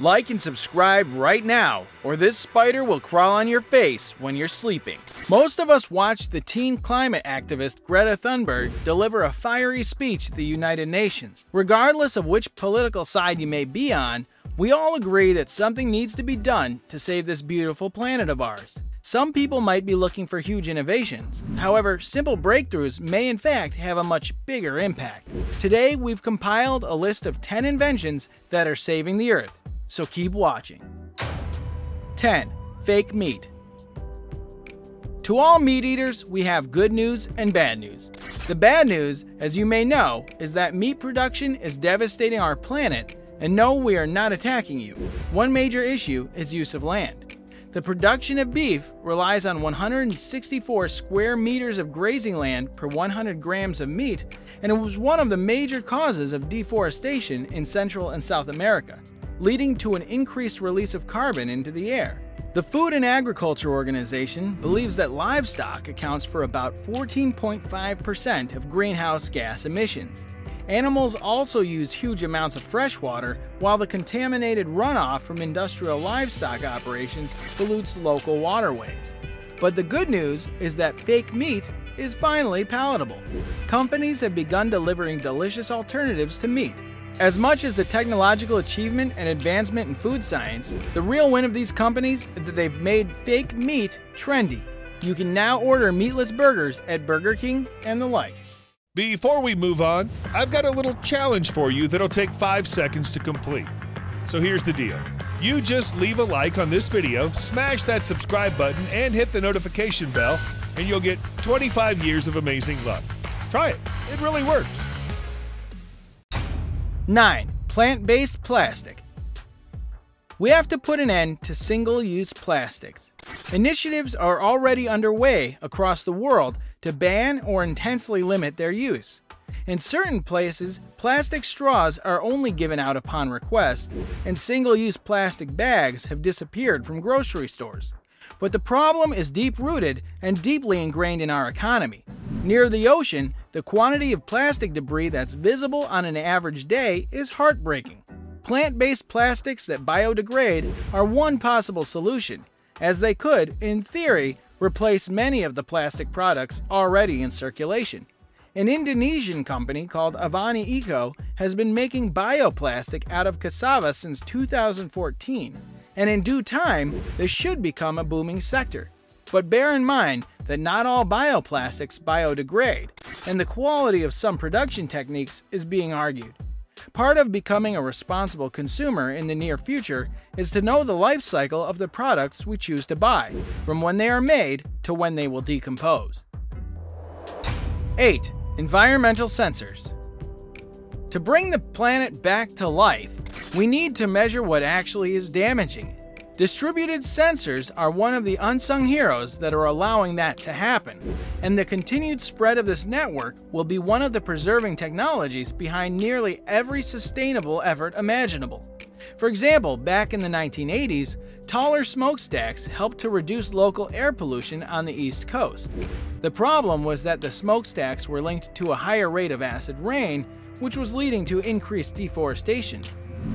Like and subscribe right now, or this spider will crawl on your face when you're sleeping. Most of us watched the teen climate activist Greta Thunberg deliver a fiery speech at the United Nations. Regardless of which political side you may be on, we all agree that something needs to be done to save this beautiful planet of ours. Some people might be looking for huge innovations. However, simple breakthroughs may in fact have a much bigger impact. Today, we've compiled a list of 10 inventions that are saving the Earth, so keep watching. 10. Fake meat. To all meat eaters, we have good news and bad news. The bad news, as you may know, is that meat production is devastating our planet, and no, we are not attacking you. One major issue is use of land. The production of beef relies on 164 square meters of grazing land per 100 grams of meat, and it was one of the major causes of deforestation in Central and South America, leading to an increased release of carbon into the air. The Food and Agriculture Organization believes that livestock accounts for about 14.5% of greenhouse gas emissions. Animals also use huge amounts of fresh water, while the contaminated runoff from industrial livestock operations pollutes local waterways. But the good news is that fake meat is finally palatable. Companies have begun delivering delicious alternatives to meat. As much as the technological achievement and advancement in food science, the real win of these companies is that they've made fake meat trendy. You can now order meatless burgers at Burger King and the like. Before we move on, I've got a little challenge for you that'll take 5 seconds to complete. So here's the deal. You just leave a like on this video, smash that subscribe button, and hit the notification bell, and you'll get 25 years of amazing luck. Try it. It really works. 9. Plant-based plastic. We have to put an end to single-use plastics. Initiatives are already underway across the world to ban or intensely limit their use. In certain places, plastic straws are only given out upon request, and single-use plastic bags have disappeared from grocery stores. But the problem is deep-rooted and deeply ingrained in our economy. Near the ocean, the quantity of plastic debris that's visible on an average day is heartbreaking. Plant-based plastics that biodegrade are one possible solution, as they could, in theory, replace many of the plastic products already in circulation. An Indonesian company called Avani Eco has been making bioplastic out of cassava since 2014, and in due time, this should become a booming sector. But bear in mind that not all bioplastics biodegrade, and the quality of some production techniques is being argued. Part of becoming a responsible consumer in the near future is to know the life cycle of the products we choose to buy, from when they are made to when they will decompose. 8. Environmental sensors. To bring the planet back to life, we need to measure what actually is damaging it. Distributed sensors are one of the unsung heroes that are allowing that to happen, and the continued spread of this network will be one of the preserving technologies behind nearly every sustainable effort imaginable. For example, back in the 1980s, taller smokestacks helped to reduce local air pollution on the East Coast. The problem was that the smokestacks were linked to a higher rate of acid rain, which was leading to increased deforestation.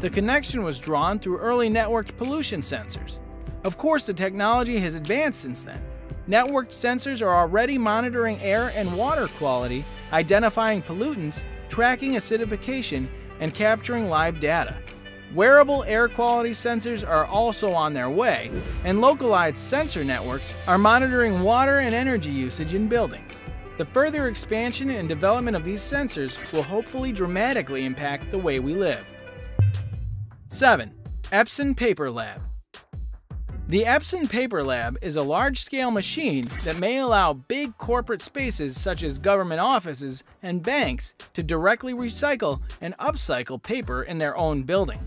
The connection was drawn through early networked pollution sensors. Of course, the technology has advanced since then. Networked sensors are already monitoring air and water quality, identifying pollutants, tracking acidification, and capturing live data. Wearable air quality sensors are also on their way, and localized sensor networks are monitoring water and energy usage in buildings. The further expansion and development of these sensors will hopefully dramatically impact the way we live. 7. Epson PaperLab. The Epson PaperLab is a large-scale machine that may allow big corporate spaces such as government offices and banks to directly recycle and upcycle paper in their own building.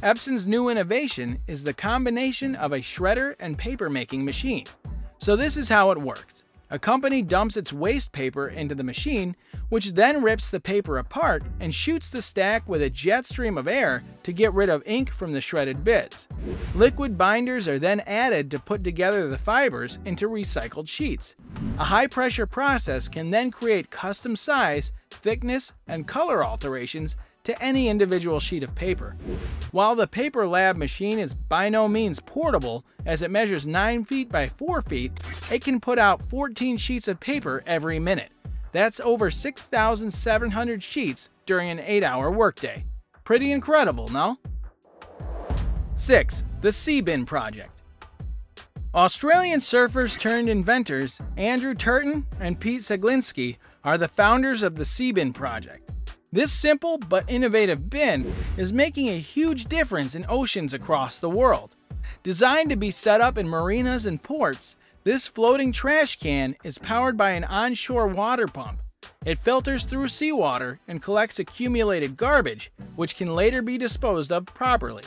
Epson's new innovation is the combination of a shredder and paper-making machine. So this is how it works. A company dumps its waste paper into the machine, which then rips the paper apart and shoots the stack with a jet stream of air to get rid of ink from the shredded bits. Liquid binders are then added to put together the fibers into recycled sheets. A high-pressure process can then create custom size, thickness, and color alterations to any individual sheet of paper. While the PaperLab machine is by no means portable, as it measures 9 feet by 4 feet, it can put out 14 sheets of paper every minute. That's over 6,700 sheets during an 8-hour workday. Pretty incredible, no? 6. The Seabin Project. Australian surfers turned inventors Andrew Turton and Pete Ceglinski are the founders of the Seabin Project. This simple but innovative bin is making a huge difference in oceans across the world. Designed to be set up in marinas and ports, this floating trash can is powered by an onshore water pump. It filters through seawater and collects accumulated garbage, which can later be disposed of properly.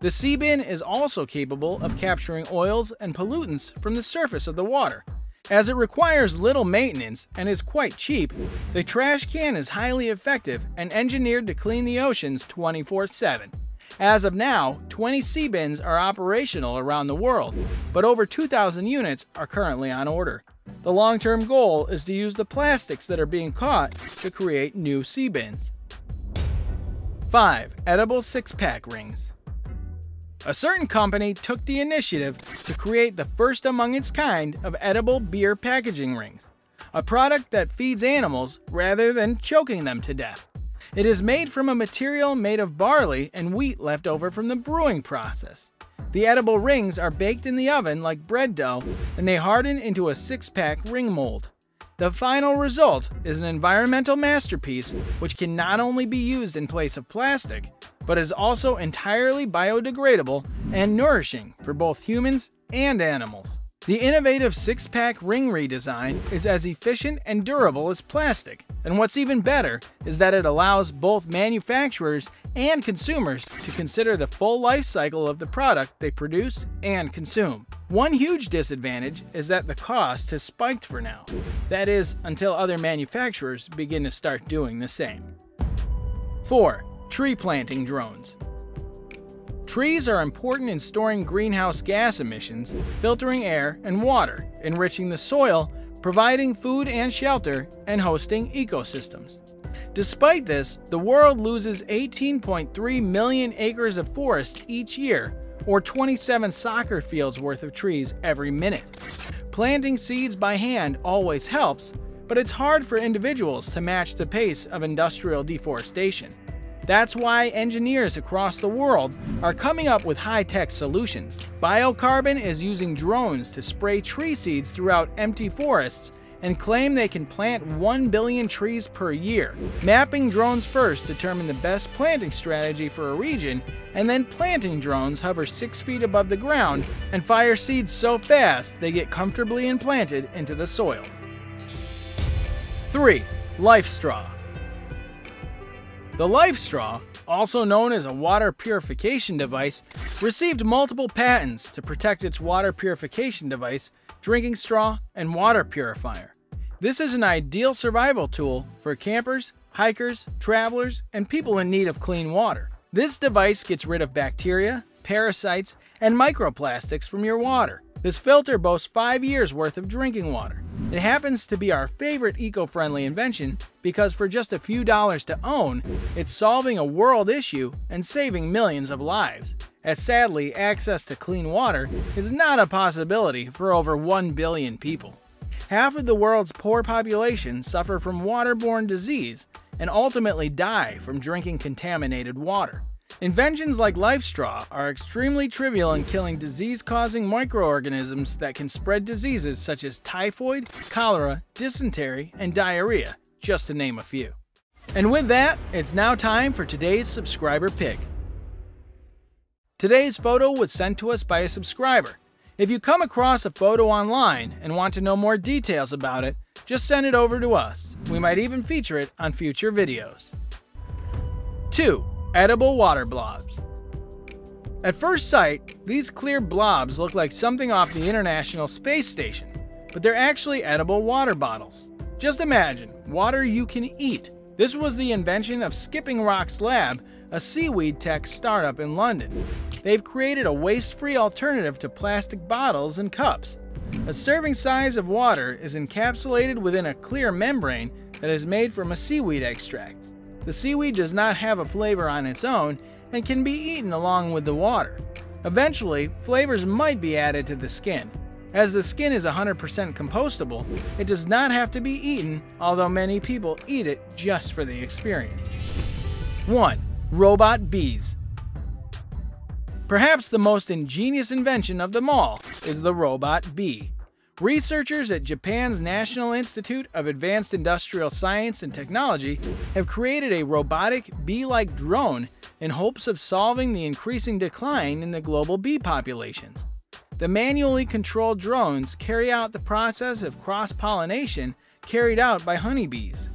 The Seabin is also capable of capturing oils and pollutants from the surface of the water. As it requires little maintenance and is quite cheap, the trash can is highly effective and engineered to clean the oceans 24/7. As of now, 20 Seabins are operational around the world, but over 2,000 units are currently on order. The long-term goal is to use the plastics that are being caught to create new Seabins. 5. Edible six-pack rings. A certain company took the initiative to create the first among its kind of edible beer packaging rings, a product that feeds animals rather than choking them to death. It is made from a material made of barley and wheat left over from the brewing process. The edible rings are baked in the oven like bread dough, and they harden into a six-pack ring mold. The final result is an environmental masterpiece which can not only be used in place of plastic, but is also entirely biodegradable and nourishing for both humans and animals. The innovative six-pack ring redesign is as efficient and durable as plastic, and what's even better is that it allows both manufacturers and consumers to consider the full life cycle of the product they produce and consume. One huge disadvantage is that the cost has spiked for now. That is, until other manufacturers begin to start doing the same. 4. Tree planting drones. Trees are important in storing greenhouse gas emissions, filtering air and water, enriching the soil, providing food and shelter, and hosting ecosystems. Despite this, the world loses 18.3 million acres of forest each year, or 27 soccer fields worth of trees every minute. Planting seeds by hand always helps, but it's hard for individuals to match the pace of industrial deforestation. That's why engineers across the world are coming up with high-tech solutions. BioCarbon is using drones to spray tree seeds throughout empty forests and claim they can plant 1 billion trees per year. Mapping drones first determine the best planting strategy for a region, and then planting drones hover 6 feet above the ground and fire seeds so fast they get comfortably implanted into the soil. 3. LifeStraw. The LifeStraw, also known as a water purification device, received multiple patents to protect its water purification device, drinking straw, and water purifier. This is an ideal survival tool for campers, hikers, travelers, and people in need of clean water. This device gets rid of bacteria, parasites, and microplastics from your water. This filter boasts 5 years worth of drinking water. It happens to be our favorite eco-friendly invention because for just a few dollars to own, it's solving a world issue and saving millions of lives, as sadly, access to clean water is not a possibility for over 1 billion people. Half of the world's poor population suffer from waterborne disease and ultimately die from drinking contaminated water. Inventions like LifeStraw are extremely trivial in killing disease-causing microorganisms that can spread diseases such as typhoid, cholera, dysentery, and diarrhea, just to name a few. And with that, it's now time for today's subscriber pick. Today's photo was sent to us by a subscriber. If you come across a photo online and want to know more details about it, just send it over to us. We might even feature it on future videos. 2. Edible water blobs. At first sight, these clear blobs look like something off the International Space Station, but they're actually edible water bottles. Just imagine, water you can eat. This was the invention of Skipping Rocks Lab, a seaweed tech startup in London. They've created a waste-free alternative to plastic bottles and cups. A serving size of water is encapsulated within a clear membrane that is made from a seaweed extract. The seaweed does not have a flavor on its own and can be eaten along with the water. Eventually, flavors might be added to the skin. As the skin is 100% compostable, it does not have to be eaten, although many people eat it just for the experience. 1. Robot bees. Perhaps the most ingenious invention of them all is the robot bee. Researchers at Japan's National Institute of Advanced Industrial Science and Technology have created a robotic bee-like drone in hopes of solving the increasing decline in the global bee populations. The manually controlled drones carry out the process of cross-pollination carried out by honeybees.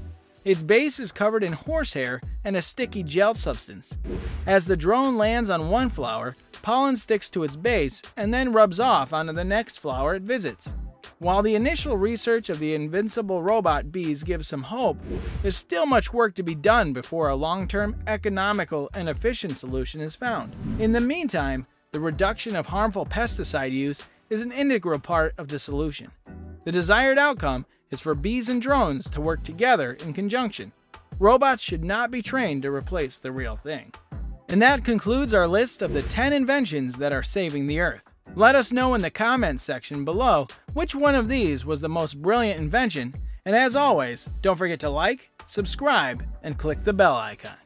Its base is covered in horsehair and a sticky gel substance. As the drone lands on one flower, pollen sticks to its base and then rubs off onto the next flower it visits. While the initial research of the invincible robot bees gives some hope, there's still much work to be done before a long-term economical and efficient solution is found. In the meantime, the reduction of harmful pesticide use is an integral part of the solution. The desired outcome is for bees and drones to work together in conjunction. Robots should not be trained to replace the real thing. And that concludes our list of the 10 inventions that are saving the Earth. Let us know in the comments section below which one of these was the most brilliant invention, and as always, don't forget to like, subscribe, and click the bell icon.